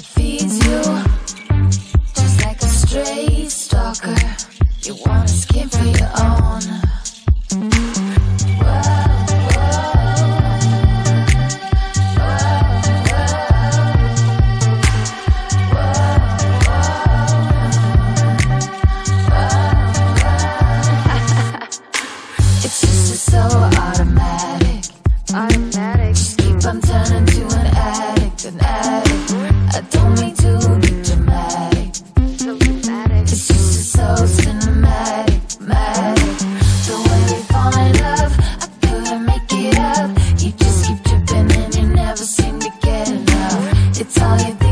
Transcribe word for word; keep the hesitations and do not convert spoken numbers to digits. that feeds you, just like a stray stalker. You wanna skin for your own. It's all you think.